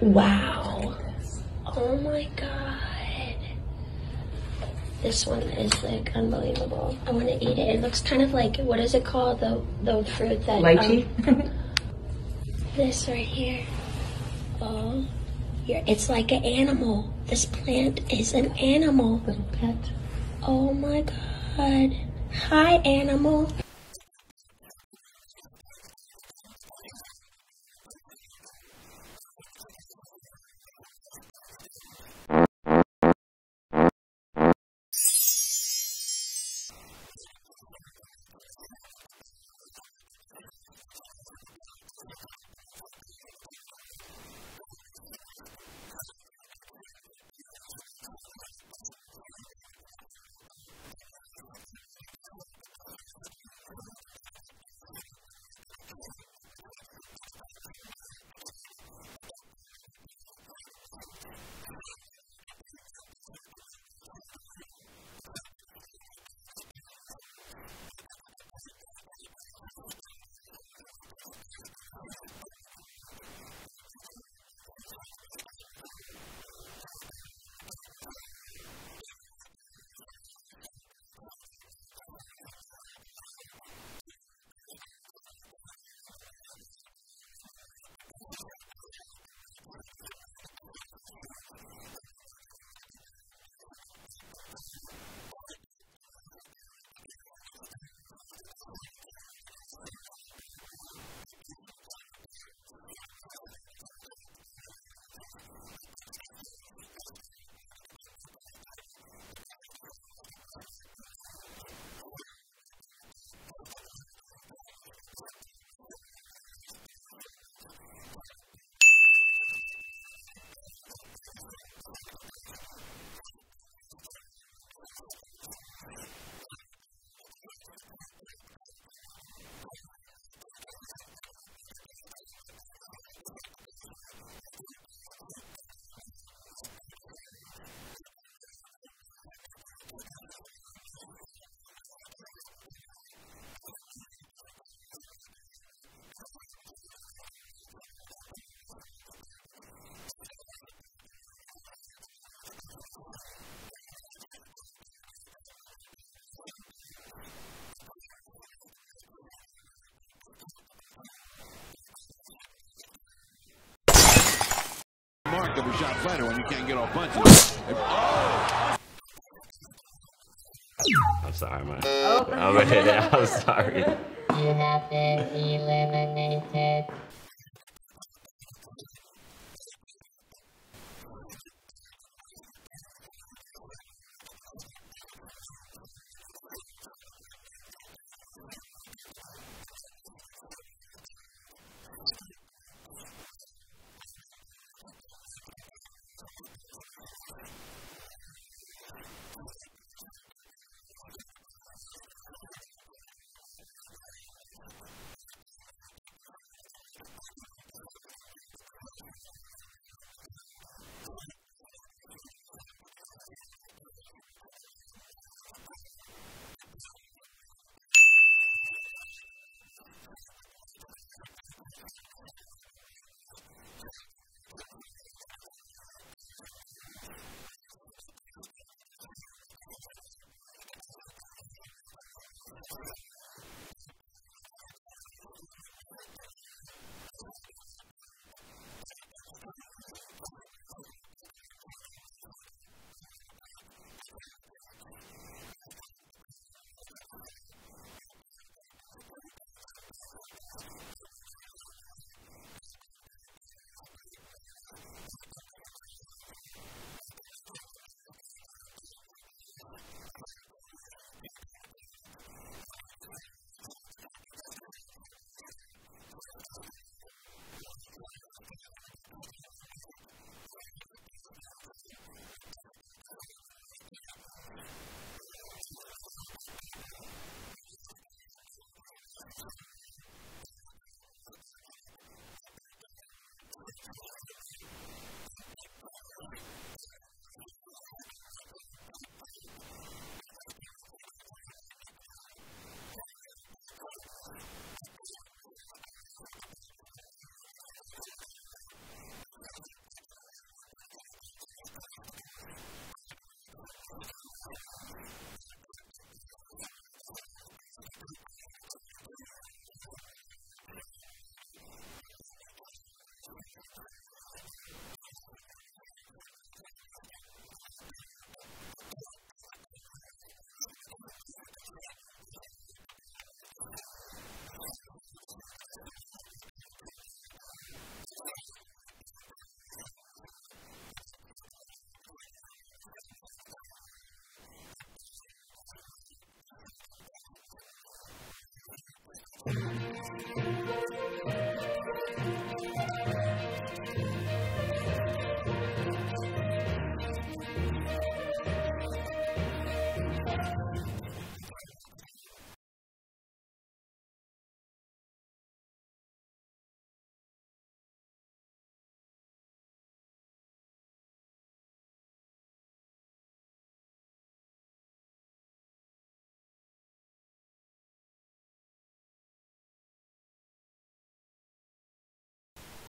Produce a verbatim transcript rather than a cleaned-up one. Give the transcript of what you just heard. Wow. Oh my god. This one is like unbelievable. I want to eat it. It looks kind of like, what is it called? The, the fruit that... lychee? Um, this right here. Oh. Here. It's like an animal. This plant is an animal. Little pet. Oh my god. Hi, animal. That was shot flatter when you can't get off punches. Oh! I'm sorry, man. Oh, I'm, I'm sorry. You have been eliminated.